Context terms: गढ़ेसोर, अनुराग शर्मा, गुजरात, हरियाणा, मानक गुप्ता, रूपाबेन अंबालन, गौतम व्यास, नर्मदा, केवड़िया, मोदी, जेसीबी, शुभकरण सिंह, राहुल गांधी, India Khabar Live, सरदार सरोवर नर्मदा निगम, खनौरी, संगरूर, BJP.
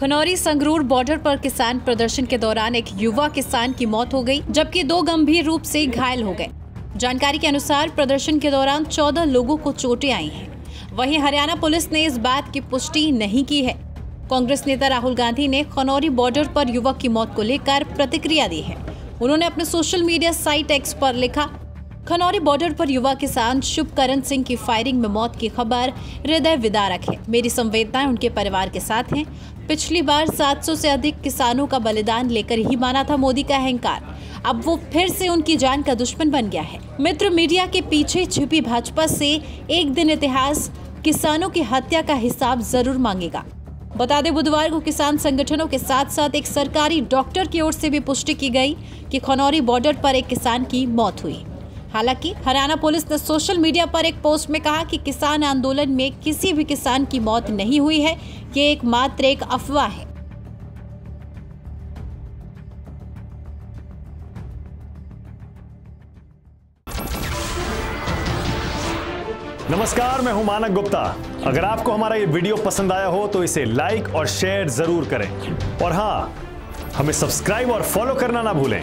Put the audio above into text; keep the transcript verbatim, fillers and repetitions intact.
खनौरी संगरूर border पर किसान प्रदर्शन के दौरान एक युवा किसान की मौत हो गई, जबकि दो गंभीर रूप से घायल हो गए। जानकारी के अनुसार प्रदर्शन के दौरान चौदह लोगों को चोटें आई हैं। वहीं हरियाणा पुलिस ने इस बात की पुष्टि नहीं की है। कांग्रेस नेता राहुल गांधी ने खनौरी बॉर्डर पर युवक की मौत को लेकर प्रतिक्रिया दी है। उन्होंने अपने सोशल मीडिया साइट एक्स पर लिखा, खनौरी बॉर्डर पर युवा किसान शुभकरण सिंह की फायरिंग में मौत की खबर हृदय विदारक है। मेरी संवेदनाएं उनके परिवार के साथ हैं। पिछली बार सात सौ से अधिक किसानों का बलिदान लेकर ही माना था मोदी का अहंकार। अब वो फिर से उनकी जान का दुश्मन बन गया है। मित्र, मीडिया के पीछे छिपी भाजपा से एक दिन इतिहास किसानों की हत्या का हिसाब जरूर मांगेगा। बता दें, बुधवार को किसान संगठनों के साथ साथ एक सरकारी डॉक्टर की ओर से भी पुष्टि की गई कि खनौरी बॉर्डर पर एक किसान की मौत हुई। हालांकि हरियाणा पुलिस ने सोशल मीडिया पर एक पोस्ट में कहा कि किसान आंदोलन में किसी भी किसान की मौत नहीं हुई है, ये एक मात्र एक अफवाह है। नमस्कार, मैं हूं मानक गुप्ता। अगर आपको हमारा ये वीडियो पसंद आया हो तो इसे लाइक और शेयर जरूर करें, और हां, हमें सब्सक्राइब और फॉलो करना ना भूलें,